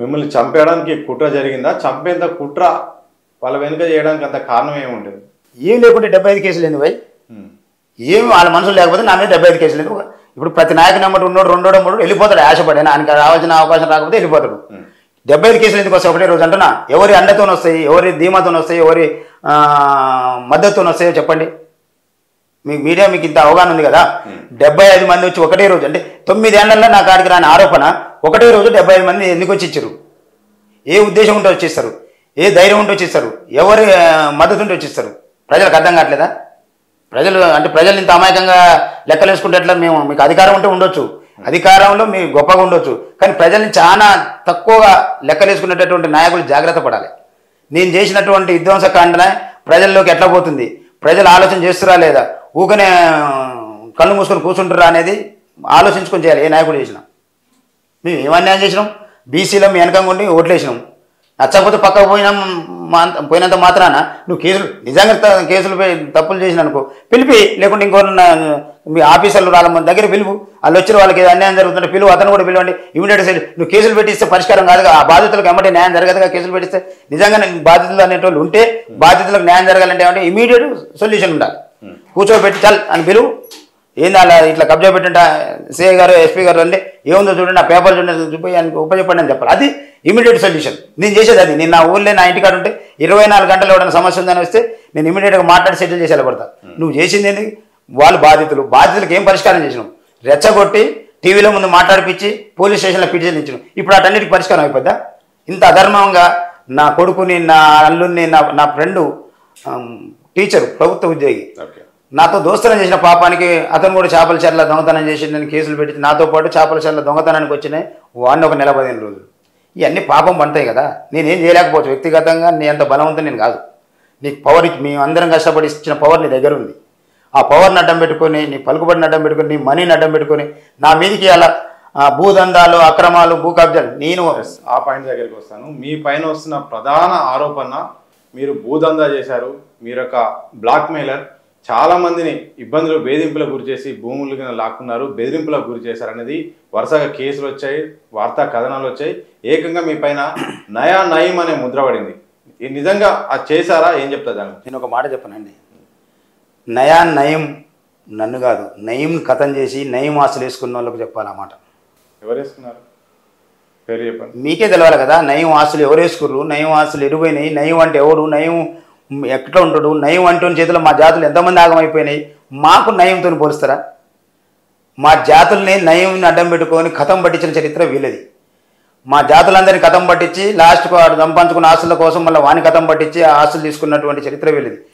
మిమ్మల్ని చంపేయడానికి కుట్ర జరిగిందా? చంపేంత కుట్ర వాళ్ళ వెనుక చేయడానికి అంత కారణం ఏమి ఉండదు? ఏం లేకుంటే 75 కేసులు ఏంది భయ్? ఏం వాళ్ళ మనసులు లేకపోతే నా మీద 75 కేసులు లేదు. ఇప్పుడు ప్రతి నాయకుని అమ్మటి ఉన్నాడు రెండోడో మూడు వెళ్ళిపోతాడు, ఆశపడి ఆయనకు రావాల్సిన అవకాశం రాకపోతే వెళ్ళిపోతాడు. 75 కేసులు ఎందుకు వస్తాయి ఒకటే రోజు అంటున్నా? ఎవరి అండతోనే వస్తాయి, ఎవరి ధీమాతోనే వస్తాయి, ఎవరి మద్దతుతో వస్తాయో చెప్పండి. మీకు మీడియా మీకు ఇంత అవగాహన ఉంది కదా. 75 మంది వచ్చి ఒకటే రోజు, అంటే 9 ఏళ్లలో నా కాడికి రాని ఆరోపణ ఒకటే రోజు 75 మంది ఎందుకు వచ్చి ఇచ్చారు? ఏ ఉద్దేశం ఉంటే వచ్చేస్తారు? ఏ ధైర్యం ఉంటే వచ్చేస్తారు? ఎవరి మద్దతు ఉంటే వచ్చేస్తారు? ప్రజలకు అర్థం కావట్లేదా? ప్రజలు అంటే ప్రజలు ఇంత అమాయకంగా లెక్కలు వేసుకుంటే మేము మీకు అధికారం ఉంటే ఉండొచ్చు, అధికారంలో మీ గొప్పగా ఉండొచ్చు, కానీ ప్రజల్ని చాలా తక్కువగా లెక్కలు వేసుకునేటటువంటి నాయకులు జాగ్రత్త పడాలి. నేను చేసినటువంటి విధ్వంసకాండన ప్రజల్లోకి ఎట్లా పోతుంది? ప్రజలు ఆలోచన చేస్తురా లేదా? ఊకనే కళ్ళు మూసుకొని కూర్చుంటారా అనేది ఆలోచించుకొని చేయాలి. ఏ నాయకుడు చేసినా మేము ఏమన్యాయం చేసినాం? బీసీలో మీ వెనకంగా ఉండి ఓట్లు వేసినాం, నచ్చకపోతే పక్కకు పోయినంత మాత్రాన నువ్వు కేసులు నిజంగా కేసులపై తప్పులు చేసిన అనుకో పిలిపి, లేకుంటే ఇంకొన్న మీ ఆఫీసర్లు వాళ్ళ మన దగ్గర పిలుపు, వాళ్ళు వచ్చిన వాళ్ళకి అన్యాయం జరుగుతుంటే పిలువు, అతను కూడా పిలవండి ఇమీడియట్ సైడ్. నువ్వు కేసులు పెట్టిస్తే పరిష్కారం కాదుగా, ఆ బాధితులకు ఎమ్మటే న్యాయం జరగదుగా. కేసులు పెట్టిస్తే నిజంగా బాధితులు అనేటోళ్ళు ఉంటే బాధితులకు న్యాయం జరగాలంటే ఏమంటే ఇమీడియట్ సొల్యూషన్ ఉండాలి. కూర్చోబెట్టి చాలు అని పిలువు, ఏంది అలా ఇట్లా కబ్జా పెట్టింటే సిఐ గారు ఎస్పీ గారు అంటే ఏముందో చూడండి, ఆ పేపర్ చూడండి, చూపించడానికి ఉపయోగపడి అని చెప్పాలి. అది ఇమీడియట్ సొల్యూషన్. నేను చేసేది అది. నేను నా ఊళ్ళో నా ఇంటికాడ ఉంటే 24 గంటలు ఎవరైనా సమస్య ఉందని వస్తే నేను ఇమీడియట్గా మాట్లాడి సెటిల్ చేసి వెళ్ళబడతా. నువ్వు చేసింది ఏంటి? వాళ్ళు బాధితులు, బాధితులకు ఏం పరిష్కారం చేసినాం? రెచ్చగొట్టి టీవీలో ముందు మాట్లాడిపించి పోలీస్ స్టేషన్లో పిటిషన్ ఇచ్చినాం. ఇప్పుడు అటన్నిటికి పరిష్కారం అయిపోద్దా? ఇంత అధర్మంగా నా కొడుకుని, నా అల్లుని, నా ఫ్రెండు టీచరు ప్రభుత్వ ఉద్యోగి, నాతో దోస్తనం చేసిన పాపానికి అతను కూడా చేపల చెర్ల దొంగతనం చేసి నేను కేసులు పెట్టి నాతో పాటు చేపల చెర్ల దొంగతనానికి వచ్చినాయి వాడిని 1 నెల 15 రోజులు. ఇవన్నీ పాపం పంటాయి కదా. నేనేం చేయలేకపోవచ్చు వ్యక్తిగతంగా, నేను అంత బలవంతం నేను కాదు. నీకు పవర్ మేము అందరం కష్టపడి ఇచ్చిన పవర్ నీ దగ్గర ఉంది. ఆ పవర్ని అడ్డం పెట్టుకొని, నీ పలుకుబడిని అడ్డం పెట్టుకొని, నీ మనీని అడ్డం పెట్టుకొని నా మీదికి అలా భూదందాలు, అక్రమాలు, భూ కబ్జాలు. నేను ఆ పాయింట్ దగ్గరికి వస్తాను. మీ పైన వస్తున్న ప్రధాన ఆరోపణ మీరు భూదందా చేశారు, మీరు ఒక బ్లాక్ మెయిలర్, చాలామందిని ఇబ్బందులు బెదిరింపులకు గురి చేసి భూములు లాక్కున్నారు, బెదిరింపులకు గురి చేశారు అనేది వరుసగా కేసులు వచ్చాయి, వార్తా కథనాలు వచ్చాయి. ఏకంగా మీ పైన నయా నయం అనే ముద్ర పడింది. నిజంగా అది చేశారా? ఏం చెప్తా దాన్ని? నేను ఒక మాట చెప్పనండి, నయా నయం నన్ను కాదు, నయం కథం చేసి నయం ఆస్తులు వేసుకున్న వాళ్ళకు చెప్పాలన్నమాట. ఎవరు వేసుకున్నారు పేరు చెప్పండి. మీకే తెలవాలి కదా నయం ఆస్తులు ఎవరు వేసుకుర్రు, నయం ఆస్తులు ఎడిపోయినాయి, నయం అంటే ఎవడు, నయం ఎక్కడ ఉంటాడు, నయం అంటూని చేతిలో మా జాతులు ఎంతమంది ఆగమైపోయినాయి. మాకు నయంతో పోలుస్తారా? మా జాతుల్ని నయం అడ్డం పెట్టుకొని కథం పట్టించిన చరిత్ర వీళ్ళది. మా జాతులందరినీ కథం పట్టించి లాస్ట్కు సంపాదించుకున్న ఆస్తుల కోసం మళ్ళీ వాని కథం పట్టించి ఆస్తులు తీసుకున్నటువంటి చరిత్ర వీళ్ళది.